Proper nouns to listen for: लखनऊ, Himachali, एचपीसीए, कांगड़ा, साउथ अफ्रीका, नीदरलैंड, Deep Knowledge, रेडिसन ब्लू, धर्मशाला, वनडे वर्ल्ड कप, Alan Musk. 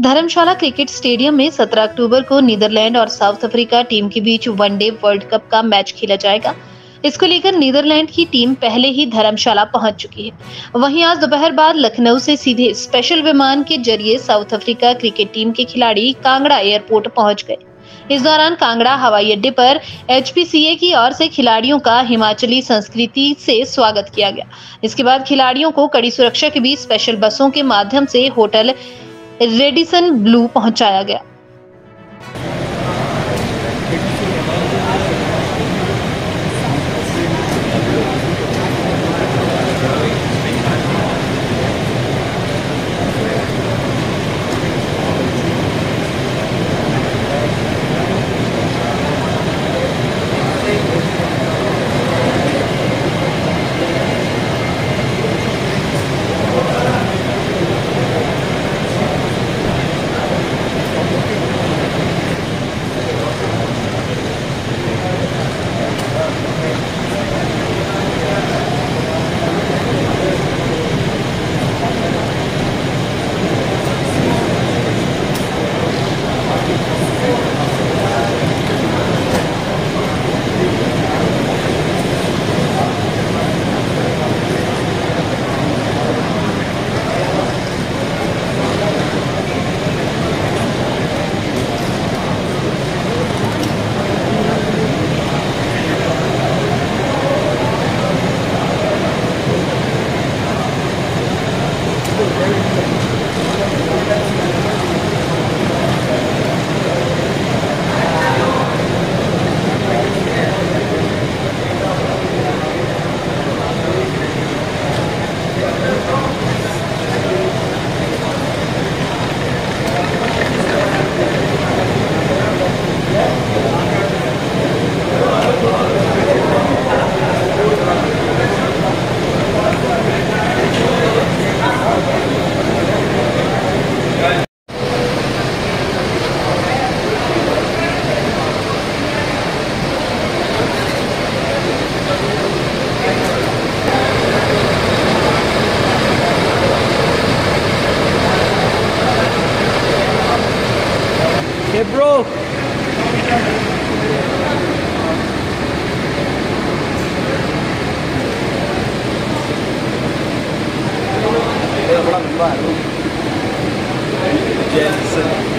धर्मशाला cricket stadium में 17 अक्टूबर को नीदरलैंड और साउथ अफ्रीका टीम के बीच वनडे वर्ल्ड कप का मैच खेला जाएगा। इसको लेकर नीदरलैंड की टीम पहले ही धर्मशाला पहुंच चुकी है। वहीं आज दोपहर बाद लखनऊ से सीधे स्पेशल विमान के जरिए साउथ अफ्रीका क्रिकेट टीम के खिलाड़ी कांगड़ा एयरपोर्ट पहुंच गए। इस दौरान कांगड़ा हवाई अड्डे पर एचपीसीए की ओर से खिलाड़ियों का हिमाचली संस्कृति से स्वागत किया गया। इसके बाद खिलाड़ियों को कड़ी सुरक्षा के बीच स्पेशल बसों के माध्यम से होटल रेडिसन ब्लू पहुंचाया गया। Hey bro! बड़ा लंबा है।